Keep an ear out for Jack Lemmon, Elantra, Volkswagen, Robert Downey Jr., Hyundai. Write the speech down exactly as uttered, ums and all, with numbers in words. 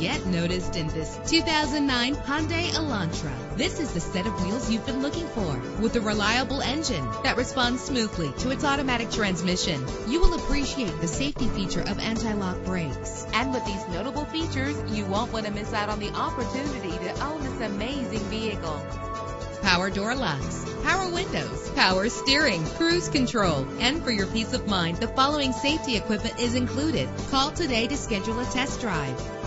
Get noticed in this two thousand nine Hyundai Elantra. This is the set of wheels you've been looking for, with a reliable engine that responds smoothly to its automatic transmission. You will appreciate the safety feature of anti-lock brakes. And with these notable features, you won't want to miss out on the opportunity to own this amazing vehicle. Power door locks, power windows, power steering, cruise control. And for your peace of mind, the following safety equipment is included. Call today to schedule a test drive.